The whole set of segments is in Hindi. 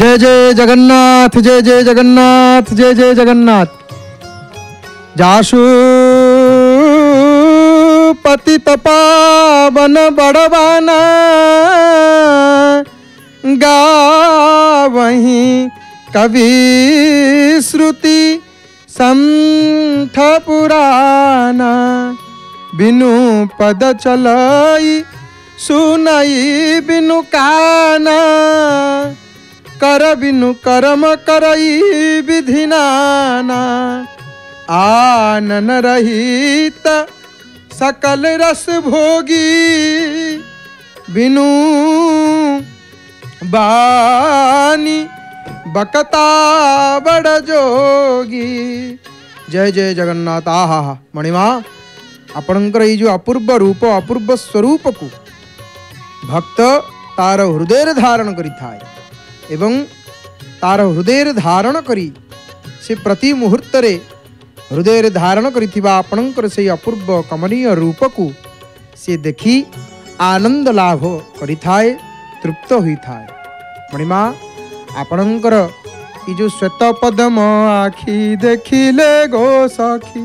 जय जय जगन्नाथ, जय जय जगन्नाथ, जय जय जगन्नाथ। जासु पतित पावन बड़वाना गावहीं कवि श्रुति संथ पुराना। बिनु पद चलाई सुनाई बिनु काना, कर बिनु कर्म करई विधिनाना। आनन रहित सकल रस भोगी, बिनु बानी बकता बड़ जोगी। जय जय जगन्नाथ। आहा हा मणिमा, आपणकर ये जो अपूर्व रूप अपूर्व स्वरूप को भक्त तार हृदय धारण करी थाए एवं तार हृदय धारण करी से प्रति मुहूर्त रे हृदय धारण करिथिबा आपणकर से अपूर्व कमनीय रूप को से देखी आनंद लाभ करी थाए, तृप्त होई थाए। मणिमा आपणकर ये जो श्वेत पद्म आखि देखिले गो सखी,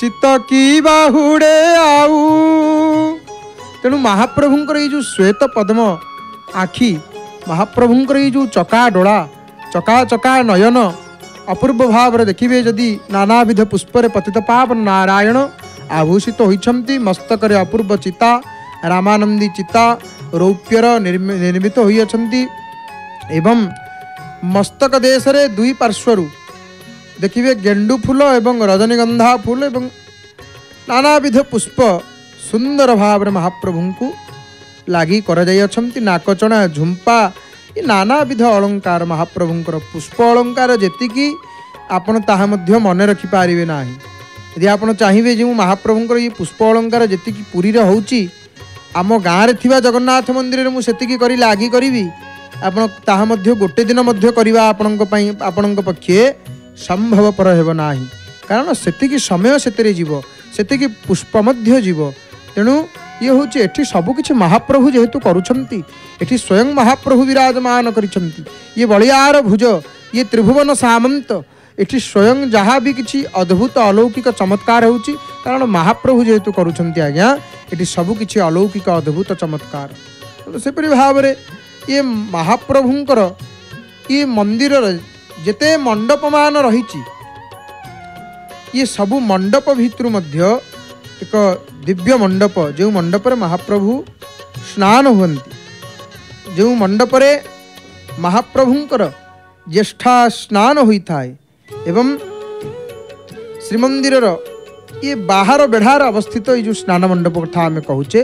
चित्त की बाहुड़े आऊ। तेणु महाप्रभुंकर ये जो श्वेत पद्म आखि, महाप्रभुंकर ये जो चका डोला चका चका नयन अपूर्व भाव देखिए जदि नानाविध पुष्पर पतित पावन नारायण आभूषित तो होती। मस्तक अपूर्व चिता रामानंदी चिता रौप्यर निर्मित होती एवं मस्तक देश में दुई पार्श्वर देखिए गेंडू फूल एवं रजनीगंधा फूल एवं नानाविध पुष्प सुंदर भाव में महाप्रभु को लगी कर नाकचना झुंपा ये नानाविध अलंकार महाप्रभुंकर पुष्प अलंकार जी आपन ताहा मन रखिपारे ना। यदि आप चाहिए जो महाप्रभुंकर ये पुष्प अलंकार जी पुरी होची आम गाँव में जगन्नाथ मंदिर में सेतिकी कर आगे करी आपन गोटे दिन आपण पक्षे संभवपर होना, कारण सेतिकी समय से जीव सेतिकी पुष्प मध्य जीव। तेणु ये हूँ एटी सबकि महाप्रभु जेहेतु करुँच एटी स्वयं महाप्रभु विराजमान करिछंती। ये बलियार भुज ये त्रिभुवन सामंत एटी स्वयं जहाँ भी किसी अद्भुत अलौकिक चमत्कार होउची, कारण महाप्रभु जेहेतु करुँच आज्ञा एटी सबकि अलौकिक अद्भुत चमत्कार। तो से भाव में ये महाप्रभुंकर ये मंदिर जेते मंडप मान रही ये सबू मंडप भितरु मध्य एक दिव्य मंडप जो मंडप महाप्रभु स्नान हुंती, जो मंडप महाप्रभुंकर ज्येष्ठा स्नान होता है एवं श्रीमंदिर ये बाहर बेढ़ार अवस्थित ये जो स्नान मंडप कथा आम कहूचे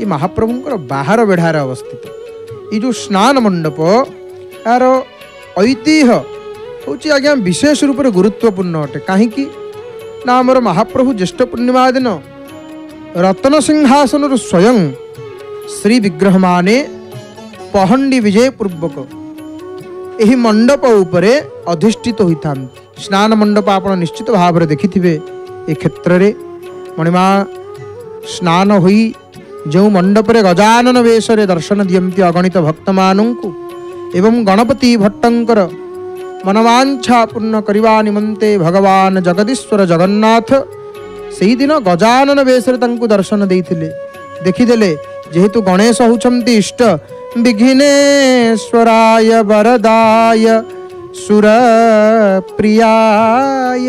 ये महाप्रभुंकर बाहर बेढ़ार अवस्थित ये जो स्नान मंडप यार ऐतिह्य हूँ आज्ञा विशेष रूप से गुरुत्वपूर्ण अटे। कहीं ना आमर महाप्रभु ज्येष्ठ पूर्णिमा दिन रत्न सिंहासन स्वयं श्री विग्रह माने पहंडी विजय पूर्वक यही मंडप उपरे अधिष्ठित होता। स्नान मंडप आप निश्चित भाव में देखि थे ये क्षेत्र में मणिमा स्नान हुई जो मंडप गजानन वेश दर्शन दियंती अगणित भक्त मानू एवं गणपति भट्टंकर मनवांछा पूर्ण करने निमंते भगवान जगदीश्वर जगन्नाथ सही दिन गजानन वेश दर्शन देते देखीदे जेहेतु गणेश होती इष्ट विघ्नेश्वराय वरदाय सुर प्रियाय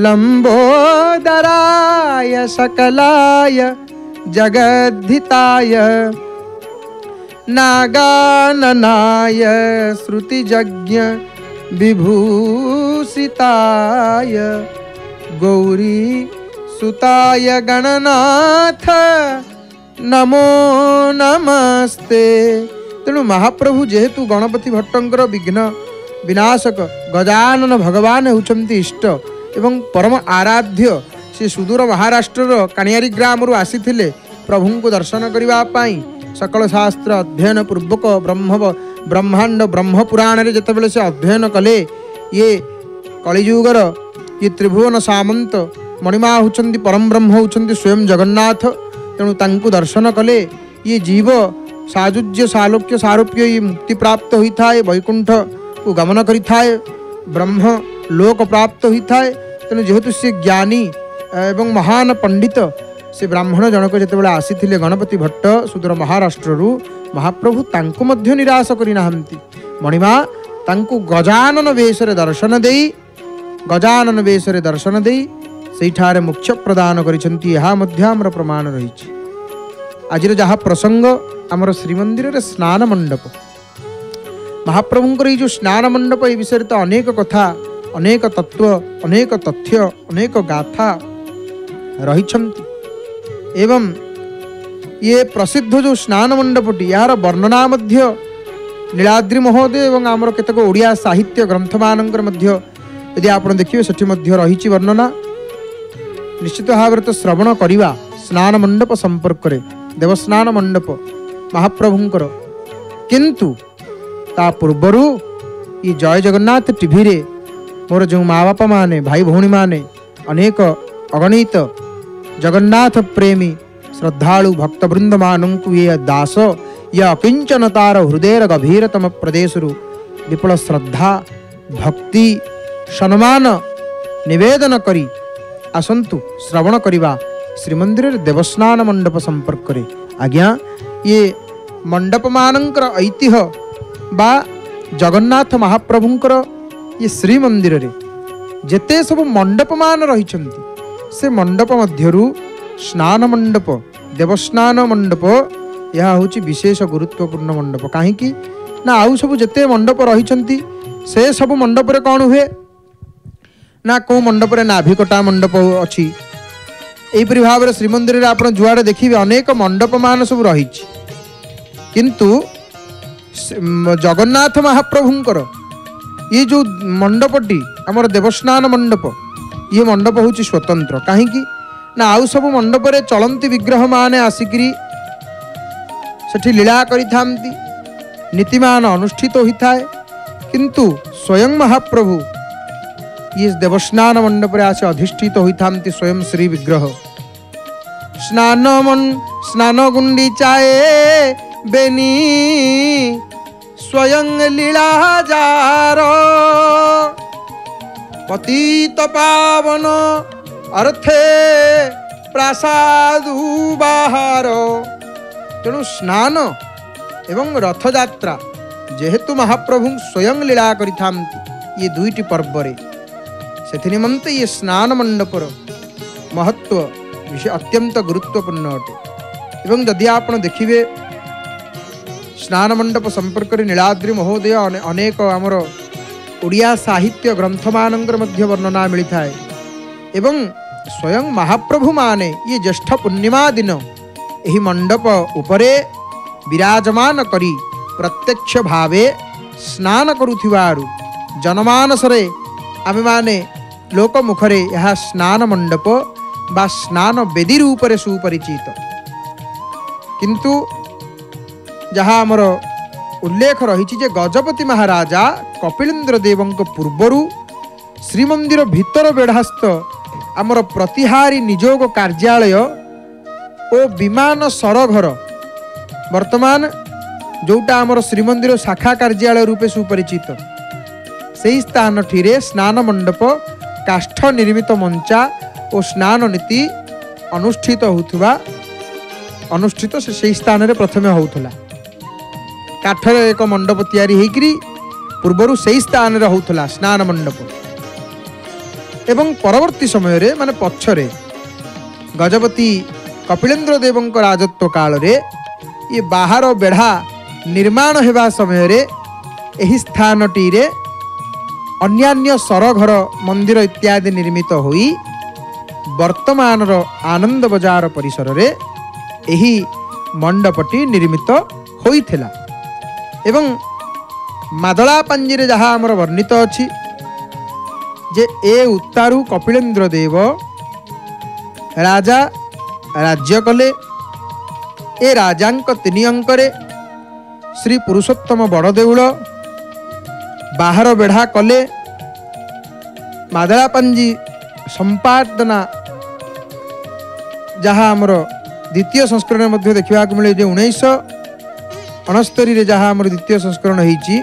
लंबोदराय सकलाय जगद्धिताय नागाननाय श्रुतिज्ञ विभूषिताय गौरी सुताय गणनाथ नमो नमस्ते। तेणु महाप्रभु जेहेतु गणपति भट्टंकर विघ्न विनाशक गजानन भगवान होचंती इष्ट एवं परम आराध्य से सुदूर महाराष्ट्र कानियारी ग्राम आसी प्रभु को दर्शन करने सकल शास्त्र अध्ययन पूर्वक ब्रह्मांड ब्रह्मपुराण रे जतबेले से अध्ययन कले ये कलियुगर ये त्रिभुवन सामंत मणिमा होचंती परम ब्रह्म होचंती स्वयं जगन्नाथ। तेणु तांकु दर्शन कले ये जीव साजुज्य सालोक्य सारूप्य ये मुक्ति प्राप्त हुई था, वैकुंठ को गमन करी था, ब्रह्म लोक प्राप्त हुई था। तेणु जेहेतु सी ज्ञानी एवं महान पंडित से ब्राह्मण जनक जिते आसी गणपति भट्ट सुदूर महाराष्ट्र महाप्रभु तांकु मध्य निराश करना मणिमा तांकु गजानन वेश दर्शन दे सेठारे मुख्य प्रदान कर प्रमाण रही। आज जहाँ प्रसंग आमर श्रीमंदिर स्नान मंडप महाप्रभुंर ये जो स्नान मंडप ये विषय तो अनेक कथा अनेक तत्व अनेक तथ्य अनेक गाथा रही एवं ये प्रसिद्ध जो स्नान मंडपटी यार वर्णना मध्य नीलाद्रि महोदय एवं आमर केतक ओडिया साहित्य ग्रंथ मान यदि आप देखिए सेठी मध्य रही वर्णना। निश्चित भाव तो श्रवण करवा स्नान मंडप संपर्क रे देवस्नान मंडप महाप्रभुंकर किंतु ता पूर्वर ये जय जगन्नाथ टीवी रे मोर जो माँ बापा माने भाई भौणी माने अनेक अगणित जगन्नाथ प्रेमी श्रद्धालु भक्तवृंद मानू ये दास या अकिंचन तार हृदयर गभीरतम प्रदेश रु विपुल श्रद्धा भक्ति सम्मान निवेदन करी आसंतु श्रवण करवा श्रीमंदिर देवस्नान मंडप संपर्क रे। आज्ञा ये मंडप मानकर ऐतिह्य बा जगन्नाथ महाप्रभुंकर ये श्रीमंदिर रे जेते सब मंडप मान रही से मंडप मध्यरु स्नान मंडप देवस्नान मंडप यह होची विशेष गुरुत्वपूर्ण मंडप। काहेकि ना आउ सब जेते मंडप रही से सब मंडप रे कौन हुए ना को मंडप नाभिकटा मंडप अच्छी यहीपरी भाव श्रीमंदिर में आप जुआड़े देखिए अनेक मंडप मान सब रही किंतु जगन्नाथ महाप्रभुंकर ये जो मंडपटी आमर देवस्नान मंडप ये मंडप हूँ स्वतंत्र कहीं ना आउ सब मंडप चलती विग्रह मान आसिक सेठी लीला करी थामती नीतिमान अनुष्ठित होता है किंतु स्वयं महाप्रभु ये देवस्नान मंडप आसे अधिष्ठित होता स्वयं श्री विग्रह स्नान मन स्नान गुंडी चाए बेनी स्वयं लीला जार पतित पावन अर्थे प्रसाद बाहार। तेणु स्नान एवं रथ यात्रा जेहेतु महाप्रभु स्वयं लीला करी थामती ये दुईटी पर्वरे से निमंत ये स्नान मंडपर महत्व विषय अत्यंत गुरुत्वपूर्ण अटे एवं जदि आप देखिए स्नान मंडप संपर्क नीलाद्रि महोदय अनेक आमर ओडिया साहित्य ग्रंथ मान वर्णना मिलता है एवं स्वयं महाप्रभु माने ये ज्येष्ठ पूर्णिमा दिन यही मंडप उपरे विराजमान करी प्रत्यक्ष भावे स्नान करूथिबारु जनमानसरे आमे माने लोक मुखरे यह स्नान मंडप बा स्नान बेदी रूप से सुपरिचित किंतु जहाँ आमर उल्लेख रही जे गजपति महाराजा कपिलेन्द्र देवों पूर्वर श्रीमंदिर भीतर बेढ़ास्थ आमर प्रतिहारी निजोग कार्यालय और विमान सरघर वर्तमान जोटा आमर श्रीमंदिर शाखा कार्यालय रूपे सुपरिचित से स्थान ठीरे स्नान मंडप काष्ठ निर्मित मंचा और स्नान नीति अनुष्ठित होता अनुष्ठित से स्थान रे प्रथमे होता काठर एक मंडप तैयारी होकर पूर्वर से स्थान रे होता स्नान मंडप एवं परवर्ती समय रे माने पछरे गजपति कपिलेन्द्र देवों राजत्व काल रे ये बाहर बेढ़ा निर्माण होगा समय रे यही स्थान टीरे अन्यान्य सरघर मंदिर इत्यादि निर्मित होई वर्तमान आनंद बजार परिसर रे एही मंडपटी निर्मित होइथिला एवं मादला पंजी रे जहाँ आमर वर्णित अछि जे ए उत्तारू कपिलेन्द्र देव राजा राज्य कले ए राजांक तीन अंकरे श्री पुरुषोत्तम बड़ देउळ बाहर बेढ़ा कले मादलापंजी संपादना जहाँ आमर द्वितीय संस्करण देखा मिले 19 अणस्तरी रे जहाँ आमर द्वितीय संस्करण होइछि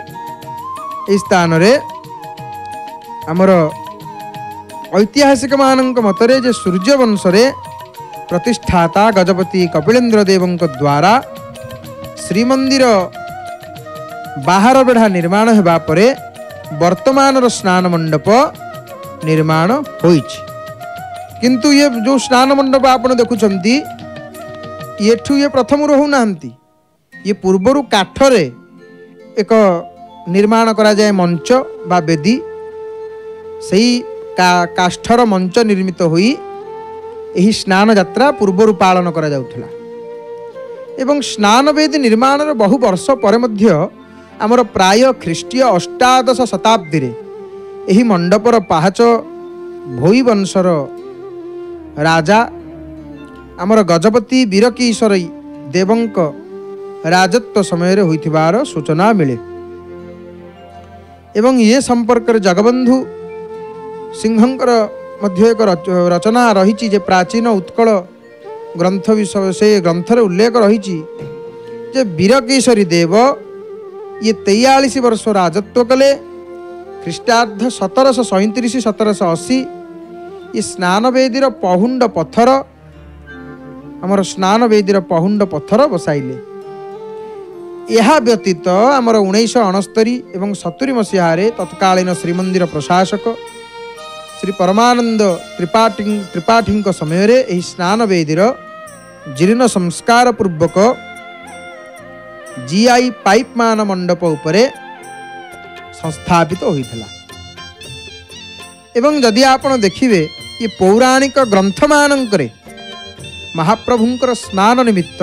एई स्थान रे आमर ऐतिहासिक मानक मतरे जे सूर्य वंश रे प्रतिष्ठाता गजपति कपिलेन्द्र देवंक द्वारा श्रीमंदिर बाहर बेढ़ा निर्माण हेबा परे वर्तमान रो स्नान मंडप निर्माण होइछि। किंतु ये जो स्नान मंडप आपन देखुछंती येठू ये प्रथम रहू नाहंती, ये पूर्वरु काठरे एक निर्माण करा जाए मंच बा बेदी, सही काष्ठर मंच निर्मित होई एही स्नान यात्रा पूर्वरु पालन करा जाउथला एवं स्नान बेदी निर्माण रो बहु वर्ष परे मध्य आमर प्राय ख्रीष्टीय अष्टादश शताब्दी रे एही मंडपर पाहाच भोई वंशर राजा आमर गजपति वीरकिशोर देवंक राजत्व समय रे होइथिबार सूचना मिले एवं ये संपर्क रे जगबंधु सिंहंकर मध्य एक रचना रही जे प्राचीन उत्कल ग्रंथ विषय से ग्रंथर उल्लेख रही जे वीरकिशोरी देव ये 43 वर्ष राजत्व कले ख्रीष्टाब्द 1737-1780। ये स्नान बेदीर पहुंड पत्थर आमर स्नान बेदीर पहुंड पत्थर बसाइले। यह व्यतीत आमर 1969 एवं 70 मसीह तत्कालीन श्रीमंदिर प्रशासक श्री परमानंद त्रिपाठी समय रे यही स्नान बेदीर जीर्ण संस्कार पूर्वक जीआई पाइप मान मंडप उपरे संस्थापित होइथला। एवं जदि आपण देखिबे ये पौराणिक ग्रंथ मानकरे महाप्रभुंकर स्नान निमित्त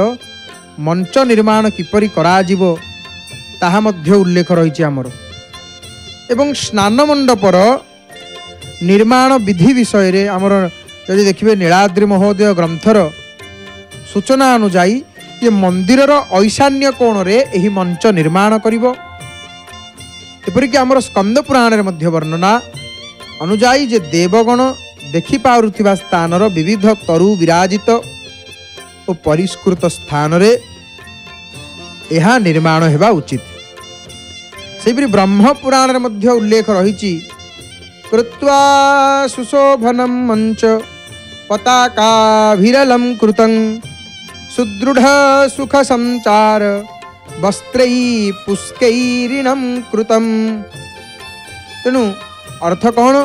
मंच निर्माण किपरि करा जिवो ताहा मध्ये उल्लेख रहिछि हमरो एवं स्नान मंडपर निर्माण विधि विषय रे हमर जदि देखिबे नीलाद्रि महोदय ग्रंथर सूचना अनुसार ये मंदिर ईशान्य कोण रे यही मंच निर्माण करिवो। एपरिक आमर स्कंद पुराण रे मध्य वर्णना अनुजाई जे देवगण देखि पाउथिबा स्थान रो विविध तरु विराजित और परिष्कृत स्थान रे यह निर्माण हेबा उचित। सेपरि ब्रह्म पुराण रे मध्य उल्लेख रहिछि कृत्वा सुशोभनम मंच पताका विरलम कृतं सुदृढ़ सुख संचार वस्त्रै पुष्कैरिणम कृतम। तेणु अर्थ कौन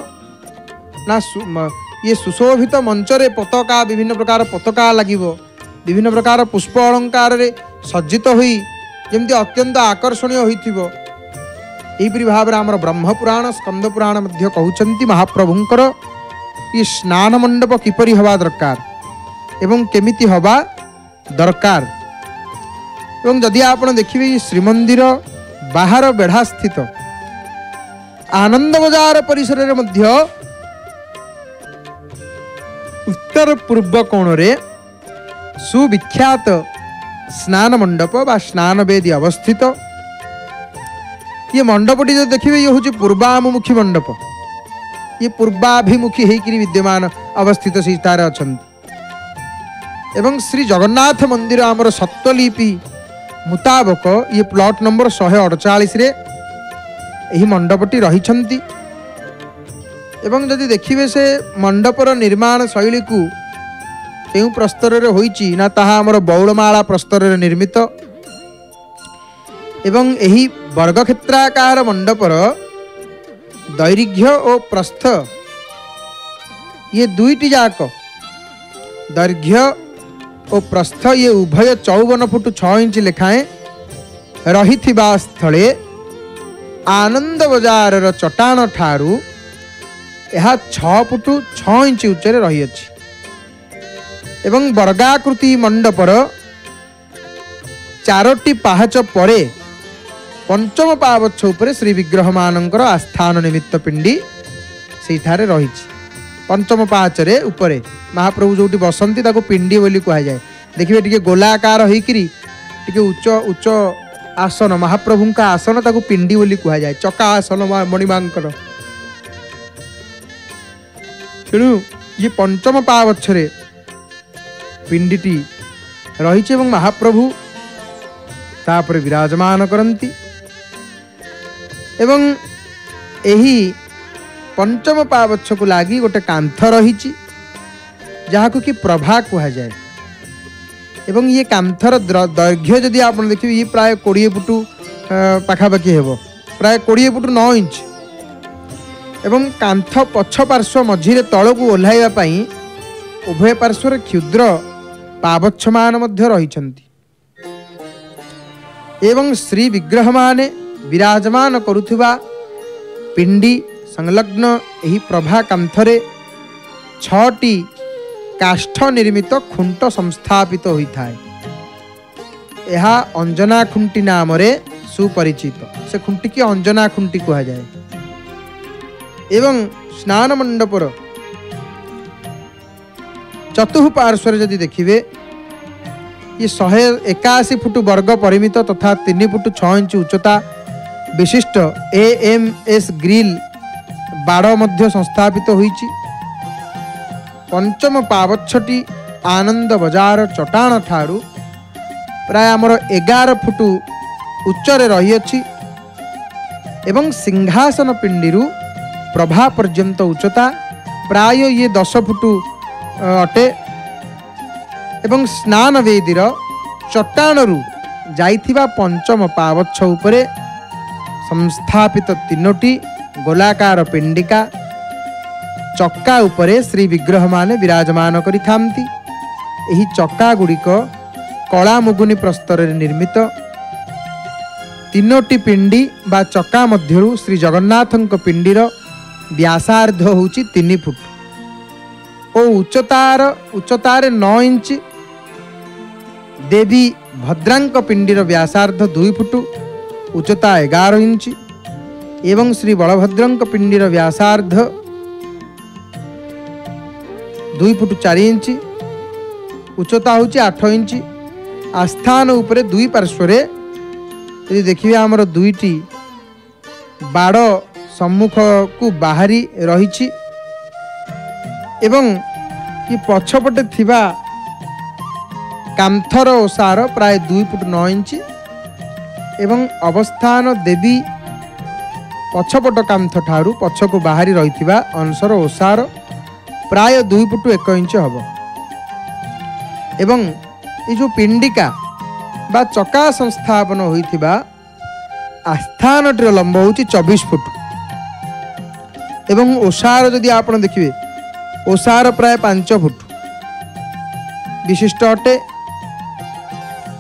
ना ये सुशोभित मंचरे पताका विभिन्न प्रकार पताका लगिवो, विभिन्न प्रकार पुष्प अलंकार रे सज्जित होई जेमती अत्यंत आकर्षणीय होइथिवो। एहिपरि भाव आमर ब्रह्मपुराण स्कंद पुराण मध्ये कहउछंती महाप्रभुंकर ये स्नान मंडप किपरि हवा दरकार एवं केमिति हवा दरकार। एवं जदि आप देखिए श्रीमंदिर बाहर बेढ़ा स्थित आनंद बजार परिसर रे मध्य उत्तर पूर्व कोण रे सुविख्यात स्नान मंडप बा स्नान बेदी अवस्थित। ये मंडपटी जो देखिए ये हूँ पूर्वाभिमुखी मंडप, ये पूर्वाभिमुखी होकर विद्यमान अवस्थित से तार अच्छा। एवं श्री जगन्नाथ मंदिर आमर सत्वलिपि मुताबक ये प्लॉट नंबर 148 रे यही मंडपटी रही। एवं जदि देखिए से मंडपर निर्माण शैली को क्यों प्रस्तर रे होइची ना ताहा आमर बौलमाला प्रस्तर रे निर्मित। एवं यही वर्गक्षेत्राकार मंडपर दैर्घ्य और प्रस्थ ये दुईटी जाक दैर्घ्य और प्रस्थ ये उभय 54 फुट 6 इंच लेखाएं रही स्थले आनंद बजार चटाण ठारू यह 6 फुट 6 इंच उच्चरे रही अछि। एवं वर्गाकृति मंडपर चारोटी पाहाच परे पंचम पावछ उपरे श्री विग्रह मानकर आस्थान निमित्त पिंडी से रही। पंचम पाहाचरे उपरे महाप्रभु जोटी बसंती ताको पिंडी बोली कहा जाए। देखिए टिके गोलाकार होइकरी टिके उच्च उच्च आसन महाप्रभु का आसन ताको पिंडी बोली कहा जाए, चका आसन मणिमांकर। तेणु ये पंचम पावच्छरे पिंडीटी रही। महाप्रभु तापर विराजमान करती। एवं एही पंचम पावच्छ को लगी गोटे कांथ रही जहाँ कि प्रभा कहुए। एवं ये कांथर दैर्घ्य जदि आप देखिए ये प्राय 20 फुट पखापाखि हेब, प्राय 20 फुट 9 इंच। एवं कांथ पक्ष पार्श्व मझीरे तौक ओह्लैवाई उभय पार्श्वर क्षुद्र पावच्छ मान रही। एवं श्री विग्रह माने विराजमान करुवा पिंडी संलग्न यही प्रभा कांथरे 6टी काष्ठ निर्मित खुंट संस्थापित होता है। यह अंजना खुंटी नाम रे सुपरिचित। से खुंटी की अंजना खुंटी कहा जाए। एवं स्नान मंडपर चतुःपार्श्वर यदि देखिए ये 181 फुट वर्ग परिमित तथा 3 फुट 6 इंच उच्चता विशिष्ट AMS ग्रिल बाड़ मध्य संस्थापित होईची। पंचम पावच्छटी आनंद बजार चटाण ठारू प्राय आमर 11 फुट उच्चरे रही अछि एवं सिंहासन पिंडीरू प्रभा पर्यंत उच्चता प्राय ये 10 फुट अटे। एवं स्नान वेदीर चट्टाणरू जाइथिबा पंचम पावच्छ उपरे संस्थापित 3टी गोलाकार पिंडिका चक्का उपरे श्री विग्रह माने विराजमान करी थामती। एही चक्का गुड़िक कला मुगुनी प्रस्तर निर्मित। 3टी पिंडी बा चक्का मध्यरू श्री जगन्नाथं पिंडीर व्यासार्ध होउची 3 फुट ओ उच्चतार 9 इंच। देवी भद्रांक पिंडीर व्यासार्ध 2 फुट उच्चता 11 इंच एवं श्री बलभद्रंक पिंडीर व्यासार्ध 2 फुट 4 इंच उच्चता होची 8 इंच। आस्थान उपरे दुई पार्श्वरे यदि देखिए आमर 2टी बाड़ सम्मुख को बाहरी रही। एवं ये पछपटे थिबा कांथर ओसार प्राय 2 फुट 9 इंच एवं अवस्थान देवी पछपट कांथ ठारू पछको बाहरी रही अंशर ओसार प्राय 2 फुट 1 इंच हब। एवं ये जो पिंडिका बा चका संस्थापन होता आस्थानटर लंब हो 24 फुट एवं ओसार जदि आप देखिए ओसार प्राय 5 फुट विशिष्ट अटे।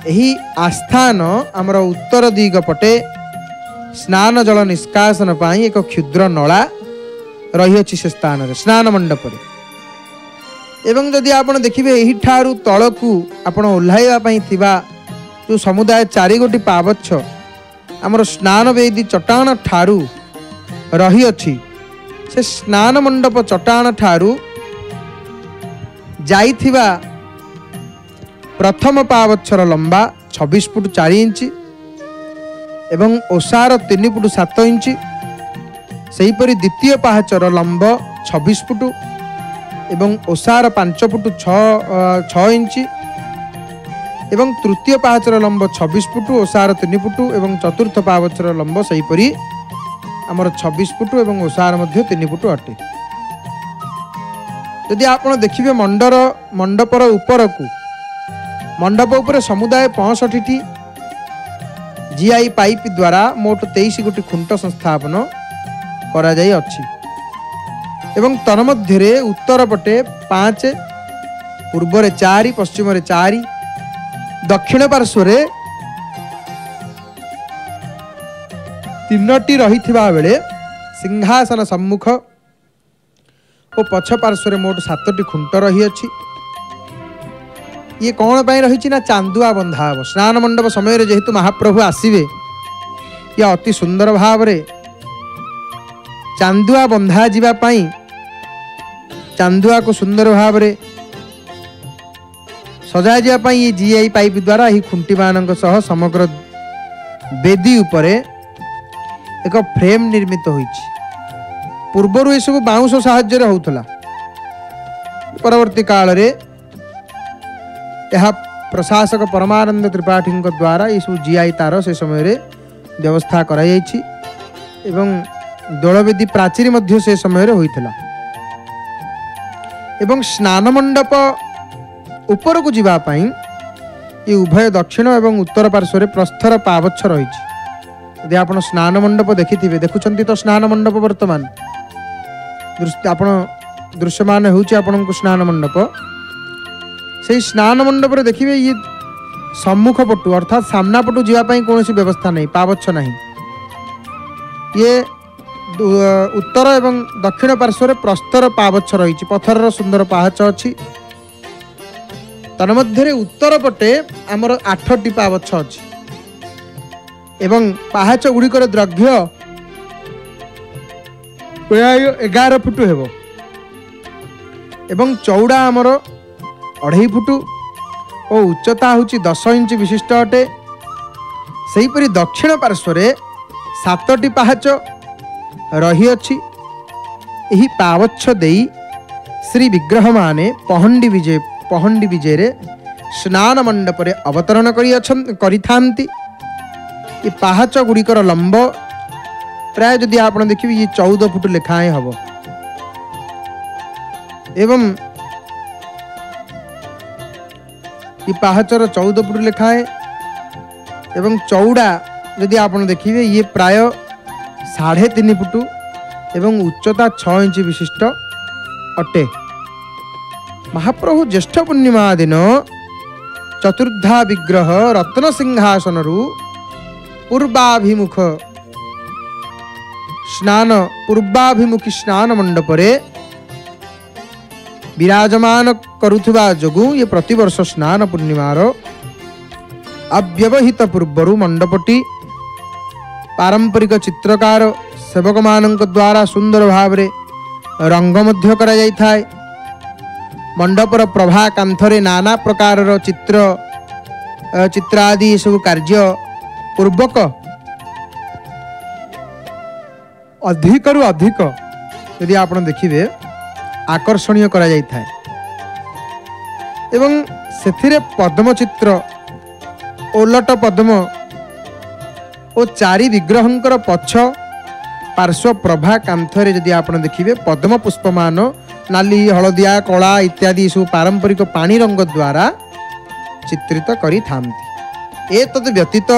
यही आस्थान आमर उत्तर दिग पटे स्नान जल निष्कासन पाई एक क्षुद्र नला रही अच्छी से स्थान रे स्नान मंडपर। एवं जदि आप देखिए यही ठारू तलकू आपण ओह्लैवाई जो समुदाय 4 गोटी पावच्छ आमर स्नान वेदी चट्टाण ठारू रही अछि। से स्नान मंडप चट्टाण ठारू जाइथिबा प्रथम पावच्छर लंबा 26 फुट 4 इंच एवं ओसार 3 फुट 7 इंच। सेहीपरि द्वितीय पाहाचर लंब 26 फुट एवं ओसार 5 फुट 6 इंच एवं तृतीय पाहाचर लंब 26 फुट ओसार 3 फुट एवं चतुर्थ पाहाचर लंब सेहीपरि आमर 26 फुट एवं ओसार मध्य 3 फुट अटे। यदि आप देखिए मंडपर उपरकू मंडप उपर समुदाय 65टी GI पाइप द्वारा मोट 23 गोटी खुंट संस्थापन करा जाई अछि। एवं तन्मध्यरे उत्तर पटे 5 पूर्वरे 4 पश्चिम 4 दक्षिण पार्श्वरे 3टी रही बेले सिंहासन सम्मुख और पछ पार्श्वरे मोट 7टी खुंट रही अछि। ये कौन पाई रही ना चांदुआ बंधा हे स्नान मंडप समय रे जेहेतु महाप्रभु आसवे या अति सुंदर भाव रे चांदुआ बंधा जावाई चांदुआ को सुंदर भाव रे सजा जावाई GI पाइप द्वारा ही खुंटी मान सह समग्र बेदी उपरे एक फ्रेम निर्मित होइछि। पूर्वर ये सब बाउंस साहाय्य रे होउथला परवर्ती काल रे यह प्रशासक परमानंद त्रिपाठी द्वारा ये सब जीआई तार से समय व्यवस्था कराई एवं दोलवेदी प्राचीर मध्य से समय होता एवं स्नान मंडप ऊपर को जीवाई ये उभय दक्षिण एवं उत्तर पार्श्व प्रस्थर पावच्छ रही। यदि आप स्नान मंडप देखिथे देखुं तो स्नान मंडप बर्तमान आप दृश्यमान होपन को स्नान मंडप से स्नान मंडप देखिए ये सम्मुख पटु अर्थात सामना पटु जीवाई कौन सी व्यवस्था नहीं पावच्छ ना ये उत्तर एवं दक्षिण पार्श्व प्रस्तर पावच्छ रही पथर सुंदर पाहाच अच्छी तन्मध्य उत्तर पटे आमर 8टी पावच्छ अच्छी एवं पाहाच गुड़िकर द्रव्य प्राय 11 फुट हेबो एवं चौड़ा आमर 2.5 फुट और उच्चता हूँ 10 इंच विशिष्ट अटे। सेहीपरि दक्षिण पार्श्वर 7टी पाहाच रही अछि। एही पावच्छ देई श्री विग्रह माने पहंडी विजय स्नान मंडप अवतरण करिथांती। ये पाहाच गुड़िकर लंब प्राय जदि आप देखिए ये 14 फुट लेखाएं हम एवं ये पाहाचर 14 फुट लेखाएं एवं चौड़ा यदि आप देखिए ये प्राय 3.5 फुट एवं उच्चता 6 इंच विशिष्ट अटे। महाप्रभु ज्येष्ठ पूर्णिमा दिन चतुर्धा विग्रह रत्न सिंहासन पूर्वाभिमुख स्नान पूर्वाभिमुखी स्नान मंडप विराजमान करुवा जोगु ये प्रतिवर्ष स्नान पूर्णिमार अव्यवहित पूर्वर मंडपटी पारंपरिक चित्रकार सेवक मान द्वारा सुंदर भाव रंग मध्य करा जाय थाय। मंडपर प्रभा कांथरे नाना प्रकार चित्र आदि ये सब कार्य पूर्वक अधिकरू अधिक यदि आप देखिए आकर्षणीय करा जाय थाय एवं सेथिरे पद्म चित्र ओलट पद्म और 4 विग्रहंकर पक्ष पार्श्व प्रभा कांथरे यदि आप देखिए पद्म पुष्पमान नाली हलदिया कला इत्यादि सब पारंपरिक पानी रंग द्वारा चित्रित करी थामती। ए तद व्यतीत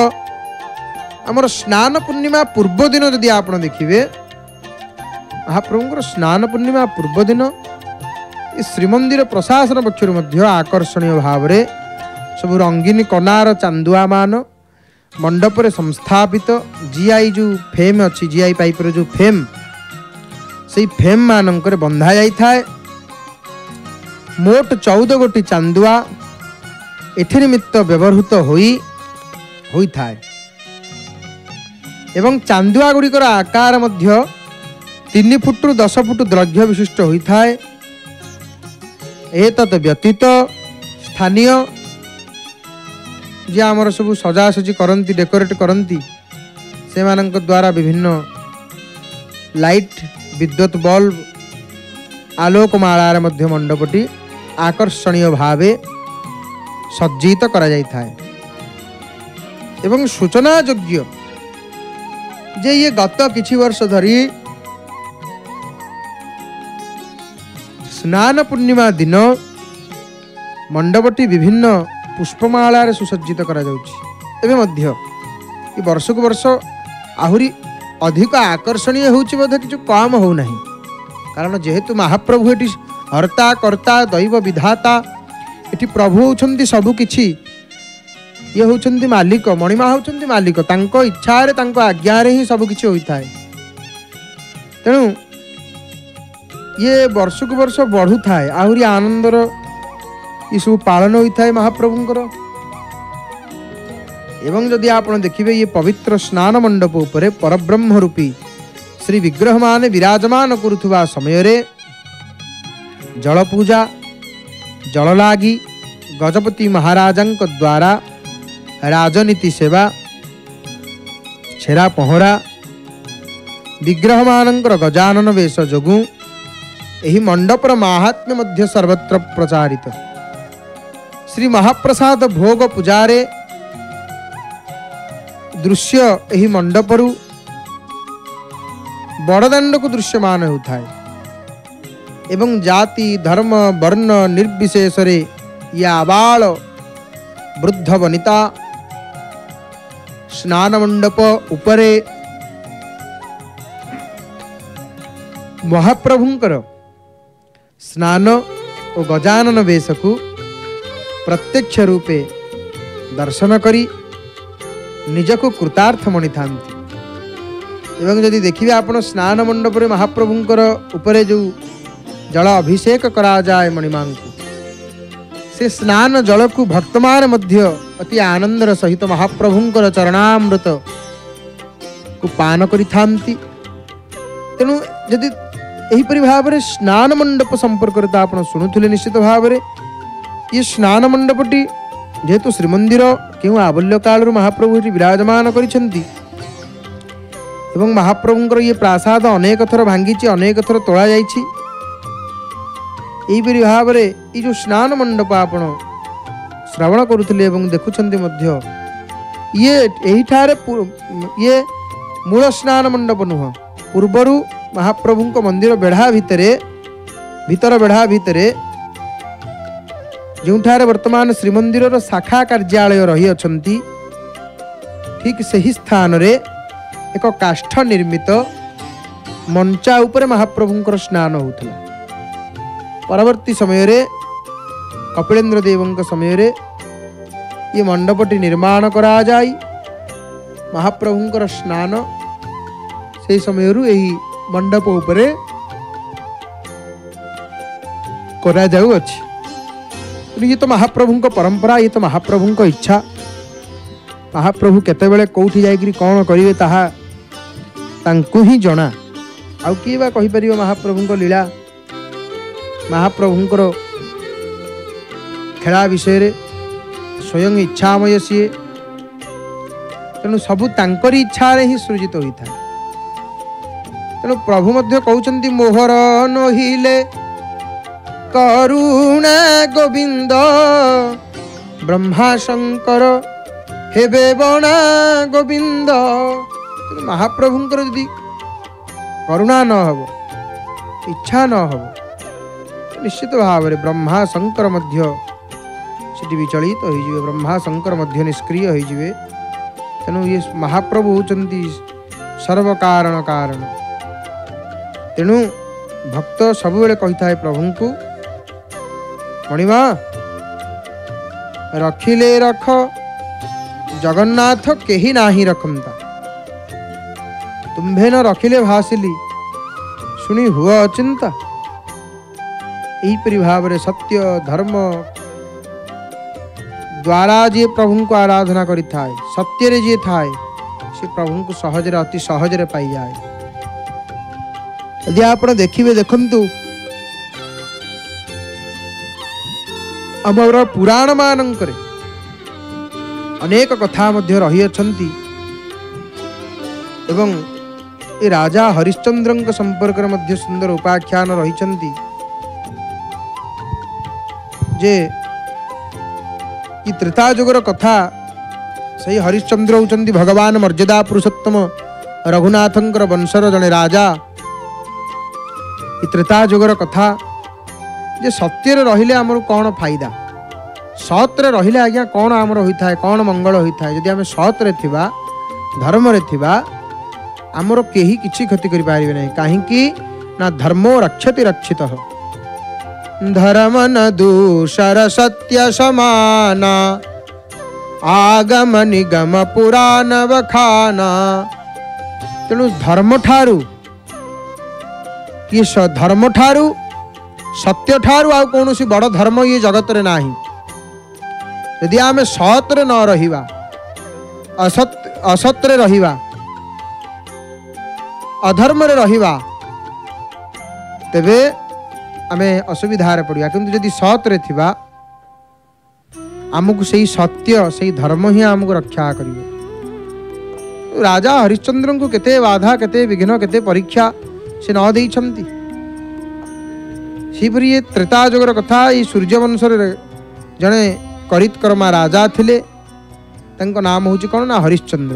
आमर स्नान पूर्णिमा पूर्व दिन यदि आप देखिए महाप्रभुंकर स्नान पूर्णिमा पूर्व दिन ये श्रीमंदिर प्रशासन पक्ष आकर्षणीय भाव सब रंगीन कनार चांदुआ मान मंडपर संस्थापित जीआई जो फेम अच्छी जीआई पाइपर जो फेम से फेम मान बंधा जाए मोट 14 गोटी चांदुआ एथिनिमित्त व्यवहृत होई थाए एवं चांदुआ गुड़िकर आकार 3 फुट 10 फुट द्रव्य विशिष्ट होता है। एतत् व्यतीत स्थानीय जी आमर सब सजासजी करती डेकोरेट करती से मान द्वारा विभिन्न लाइट विद्युत बल्ब आलोकमालार मध्य मंडपटी आकर्षणीय भावे सज्जित करा जाय थाए। एवं सूचना योग्य जे ये गत किछि वर्ष धरी स्नान पूर्णिमा दिन मंडपटी विभिन्न पुष्पमालार सुसज्जित करा जाउछि। एबे मध्य ये वर्ष को वर्ष आहुरी अधिक आकर्षणीय होउछि बध किछु कम हो नाही कारण जेहेतु महाप्रभु एटी हर्ता कर्ता दैव विधाता एटी प्रभु होउछन्ति सबु किछि ये होउछन्ति मालिक मणिमा होउछन्ति मालिक तांको इच्छा रे तांको आज्ञा रे ही सबु किछि होइथाय। तेनु ये वर्ष को वर्ष बढ़ु थाए आहुरी आनंदर ये सब पालन होता है महाप्रभुंकर। एवं यदि आप देखिए ये पवित्र स्नान मंडप उपरे परब्रह्म रूपी श्री विग्रह माने विराजमान करुवा समय रे जल पूजा जल लागी गजपति महाराजांक द्वारा राजनीति सेवा छेरा पहरा विग्रह मानकर गजानन वेश जोगु यही मंडपर महात्म्य मध्य सर्वत्र प्रचारित श्री महाप्रसाद भोग पूजारे दृश्य एही मंडपरू बड़दाण्ड को दृश्यमान होता है एवं जाति धर्म वर्ण निर्विशेष रे या आबाल वृद्ध वनिता स्नान मंडप उपरे महाप्रभुंकर स्नान और गजानन वेश को प्रत्यक्ष रूपे दर्शन करी निजको कृतार्थ मणि था। एवं यदि देखिए आपन स्नान मंडप महाप्रभुंकर उपरे जो जल अभिषेक करा जाए मणिमां को से स्नान जल को भक्तमान मध्य अति आनंदर सहित महाप्रभुंकर चरणामृत को पान करी थांती। तेणु यदि यहीपरी भाव में स्नान मंडप संपर्क आप शुणुले निश्चित भाव में ये स्नान मंडपटी जेहेतु श्रीमंदिर के आवल्य काल महाप्रभु ये विराजमान एवं महाप्रभुंर ये प्रासाद अनेक थर भांगी अनेक थर तोला जापरी भाव में ये जो स्नान मंडप आप श्रवण करुले देखुं ये मूल स्नान मंडप नुह पूर्वर महाप्रभुं को मंदिर बेढ़ा भीतर बेढ़ा भितरे जो वर्तमान श्रीमंदिर शाखा कार्यालय रही अच्छा ठीक से ही स्थान रे एक काष्ठ निर्मित मंचा उपरे महाप्रभुंर स्नान होता। परवर्ती समय रे कपिलेन्द्र देवों समय रे ये मंडपटी निर्माण करा जाई महाप्रभुंर स्नान से समय यही मंडप उपरे करा जाऊ अच्छी। ये तो महाप्रभुं को परंपरा ये तो महाप्रभुं को इच्छा महाप्रभु केतबेले कोठी जाई कौन करिवे ताहा तांकु ही जना आउ किए बा कहि परियो महाप्रभुं को लीला महाप्रभुं को खेला विषय रे स्वयं इच्छामय सीए। तेणु सबु तांकरी इच्छा रे ही सृजित होता है। तेणु प्रभु मध्य कहते मोहर नहिले करुणा गोविंद ब्रह्मा शंकर हेबे बणा गोविंद। महाप्रभुंकर यदि करुणा न हो इच्छा न हो निश्चित भाव में ब्रह्मा शंकर मध्य से विचलित हो जाए ब्रह्मा शंकर मध्य निष्क्रिय हो जाए। तेणु ये महाप्रभु होचंती सर्व कारण कारण। तेणु भक्त सब कही था प्रभु को मणिमा रखिले रख जगन्नाथ कहीं नाही रखमता तुम्भे न रखिले भासिली सुनी हुआ चिंता। यहीपरी भाव में सत्य धर्म द्वारा जी प्रभु को आराधना करी थाए सत्य रे जी थाए से प्रभु को सहजरे अति सहजरे पाई जाए। यदि आप देखिए देखु आमर पुराण मानक अनेक कथा मध्य रही अच्छी एवं ये राजा हरिश्चंद्र संपर्क मध्य सुंदर उपाख्यान रही जे ये त्रेता युगर कथा सही हरिश्चंद्र होचंदी भगवान मर्यादा पुरुषोत्तम रघुनाथंकर वंशर जने राजा। त्रेता युगर कथा जे सत्यर रहिले आमर कौन फायदा सत्रे रहिले आज्ञा कौन आमर होता है कौन मंगल होता है। यदि आम सत्रे थिबा धर्मरे थिबा आमर केही किछि क्षति करि पारिबे नै काहेकि ना धर्मो रक्षति रक्षितः धर्म न दूषर सत्य समाना आगम निगम पुराण बखाना। तेणु धर्म ठारू ये धर्म ठारू सत्य ठारू आ कौन सी बड़ धर्म ये जगत रे ना यदि आम सत्य न रहिबा असत रे रहिबा अधर्म रे रहिबा तबे आमे असुविधार पड़िया किंतु यदि सत्य रे थिबा आमको सही सत्य सही धर्म ही आमको रक्षा करियो। राजा हरिश्चंद्र को केते बाधा केते विघ्न केते परीक्षा से न दे सीपर ये त्रेता युगर कथा ये सूर्यवंश जड़े करितकर्मा राजा थिले तंको नाम होची कौन ना हरिश्चंद्र।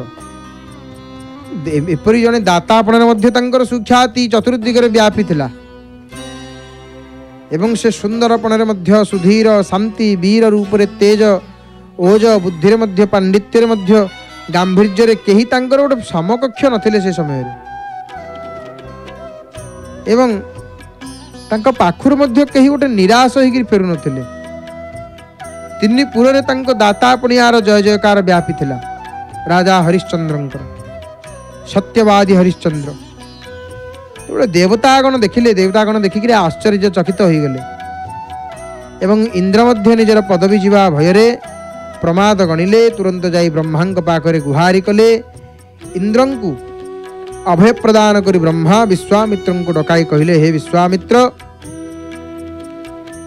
एपरी जने दाता आपण मध्ये तंकर सुख्याति चतुर्दिगरे व्यापी थिला एवं से सुंदर आपण मध्ये सुधीर शांति वीर रूपरे तेज ओज बुद्धि मध्ये पांडित्य मध्ये गांभीर्य रे केही तंकर गोटे समकक्ष नथिले से समय रे एवं तंका पाखुर मध्ये केही गोटे निराश होई फेरु नथिले। तिन्नी पुरे तंको दाता पुणियार जय जयकार व्यापी थिला। राजा हरिश्चंद्र सत्यवादी हरिश्चंद्र तो देवतागण देखिले देवतागण देखिक आश्चर्य चकित हो गले एवं इंद्र मध्य निजर पदवी जीवा भयरे प्रमाद गणिले तुरंत जाई ब्रह्मांक पाखरे गुहारि कले। इंद्रंकु अभय प्रदान करी ब्रह्मा विश्वामित्रंकु डकाई कहिले हे विश्वामित्र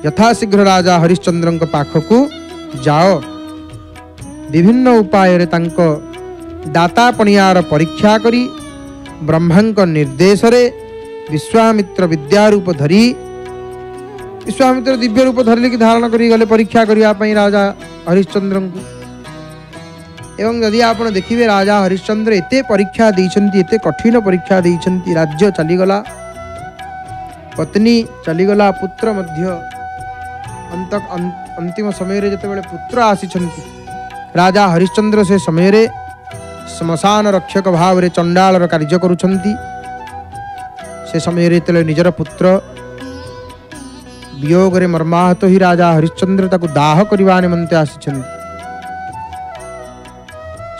यथाशीघ्र राजा हरिश्चंद्रंक पाखकु जाओ विभिन्न उपाय रे तांको दाता पणियार परीक्षा करी ब्रह्मांक निर्देश रे विश्वामित्र विद्या रूप धरी विश्वामित्र दिव्य रूप धरले कि धारण करी गले परीक्षा करिया पई राजा हरिश्चंद्रंकु। एवं यदि आप देखिए राजा हरिश्चंद्र एते परीक्षा देइछंती एते कठिन परीक्षा देइछंती राज्य चलीगला पत्नी चलीगला पुत्र मध्य अंतिम समय रे जते बेले पुत्र आसीछंती राजा हरिश्चंद्र से समय रे शमशान रक्षक भाव रे चंडाल कार्य करूछंती से समय रे तले निजर पुत्र वियोग रे मर्माहत तो ही राजा हरिश्चंद्र ताकु दाह करवा निमंते आसीछंती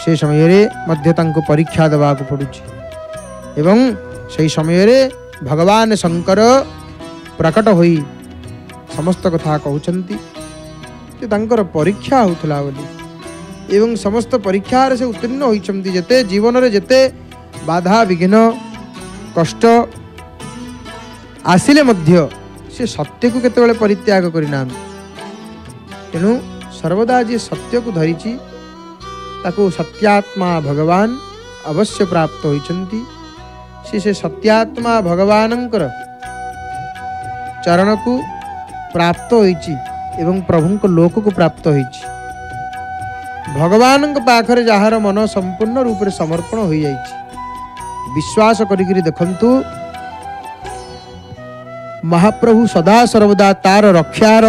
से समय रे मध्य तांको परीक्षा देवाकु पडुछि एवं सही समय रे भगवान शंकर प्रकट होई समस्त कथा कहउछंती जे तांकर परीक्षा होतला बोली एवं समस्त परीक्षा रे से उत्तीर्ण होइछंती जेते जीवन रे जेते बाधा विघ्न कष्ट आसिले मध्य से सत्य को केतेबेले परित्याग करिना तेनु सर्वदा जे सत्य को धरिछि ताकू सत्यात्मा भगवान अवश्य प्राप्त होइछंती से सत्यात्मा भगवानंकर चरण को प्राप्त होइछि एवं प्रभु को लोक को प्राप्त होइछि। भगवान पाखरे जहार मन संपूर्ण रूप से समर्पण हो जाइछि विश्वास करिकरी देखंतु महाप्रभु सदा सर्वदा तार रक्षार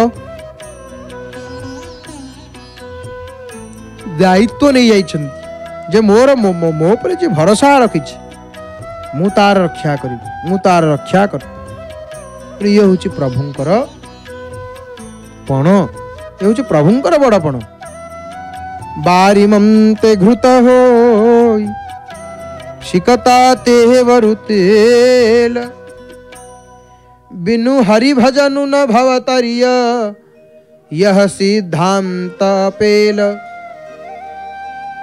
दायित्व नहीं जाइछंती जे मोर मो पर जे भरोसा रखिछि मु तार रक्षा करी मु तार रक्षा कर प्रिय होछि प्रभुंकर पण ये होछि प्रभुंकर बड़ पण। बारी ममते घृत होई शिकता ते वरुतेल बिनु हरि भजनु न भवतरिय यह सिद्धांत पेल।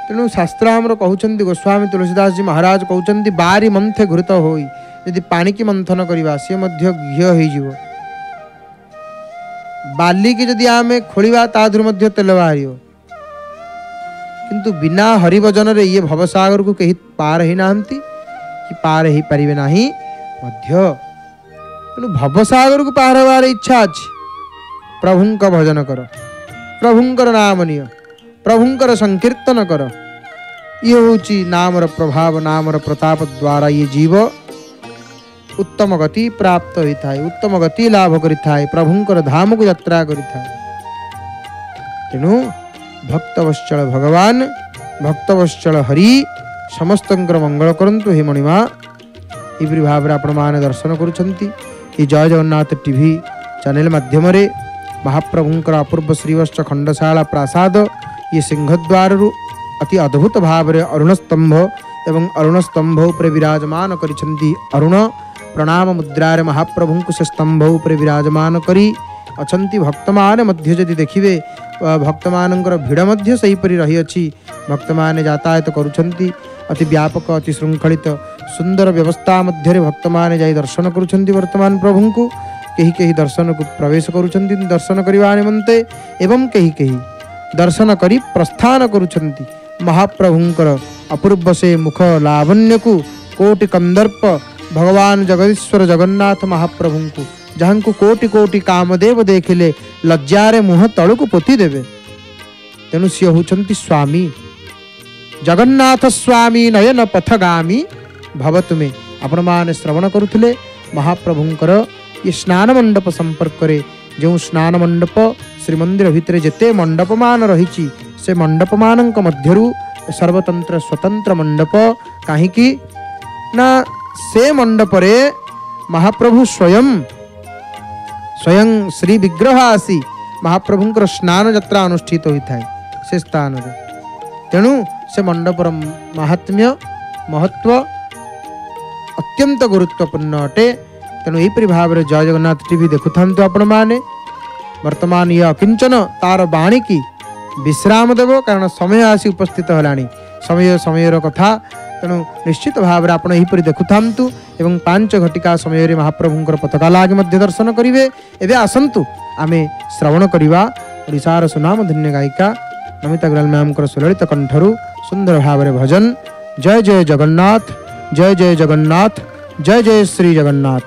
तेणु शास्त्र हमर कहउछन्ति गोस्वामी तुलसीदास जी महाराज कहउछन्ति बारी मंथे घृत होई यदि पानी की मंथन करवा से मध्य घी हो जीवो बाली की यदि आमे खोलिवा ताधुर मध्य तेल बाहरियो किंतु बिना हरिभजन रे ये भवसागर को कही पार ही नाहंती कि पार ही परिवे नाही मध्य। तेणु भवसागर को पार हवार इच्छा अछि प्रभुंक भजन कर प्रभुंकर नाम नियो प्रभुंकर संकीर्तन कर ये होची नामर प्रभाव नामर प्रताप द्वारा ये जीव उत्तम गति प्राप्त होता है उत्तम गति लाभ करिथाय प्रभुंकर धाम को यात्रा करिथाय। तेणु भक्तवत्सल भगवान भक्तवत्सल हरि समस्त मंगल करंतु हे मणिमा इब्री भाव रे आपण माने दर्शन करूछंती ये जय जगन्नाथ टीवी चैनल माध्यम रे महाप्रभुंकर अपूर्व श्रीवत्स खंडशाला प्रासाद ये सिंहद्वार अति अद्भुत भाव रे अरुणस्तंभ एवं अरुणस्तंभ उपर विराजमान करिछंती अरुण प्रणाम मुद्रा रे महाप्रभु को से स्तंभ उपर विराजमान करी अछंती भक्त मान मध्य जदि देखिबे भक्त मानकर भीड़ मध्य सही परि रही अछि भक्त मान यातायात करूछंती अति व्यापक अति श्रृंखलित सुंदर व्यवस्था मध्य रे भक्त मान जाई दर्शन करूछंती वर्तमान प्रभु को कही कही दर्शन को प्रवेश करूछंती दर्शन करवा निमंते एवं कही कही दर्शन करी प्रस्थान करूछंती महाप्रभुंकर अपूर्व से मुख लावण्य को कोटि कंदर्प भगवान जगदीश्वर जगन्नाथ महाप्रभु को जहाँ कोटि कोटि कामदेव देखिले लज्जारे मुह तलू को पोती देवे। तेणु सी होती स्वामी जगन्नाथ स्वामी नयन पथगामी भव तुम्हें आपण मैंने श्रवण करुले महाप्रभुंकर ये स्नान मंडप संपर्क रे जो स्नान मंडप श्रीमंदिर भितर जिते मंडप मान रही से मंडप मानक मध्यरु सर्वतंत्र स्वतंत्र मंडप काहिकी ना से मंडप रे महाप्रभु स्वयं श्री विग्रह आसी महाप्रभुंकर स्नान यात्रा अनुष्ठित होता है से स्थान रे तेणु से मंडपर महात्म्य महत्व अत्यंत गुरुत्वपूर्ण अटे। तेणु यहीपरी भाव में जय जगन्नाथ टीवी देखुता आपण मैंने वर्तमान ये अकिंचन तार बाणी की विश्राम देव कारण समय आसी उपस्थित होलानी समय समय कथा तेणु निश्चित भाव में आपड़ यहीपरी देखुता एवं 5 घटिका समय महाप्रभुंकर पताका लागे दर्शन करेंगे। एवं आसतु आम श्रवण करवा ओडिशार सुनाम धन्य गायिका नमिता अग्रवाल मैम को सुललित कंठरू सुंदर भाव में भजन जय जय जगन्नाथ जय जय जगन्नाथ जय जय श्री जगन्नाथ।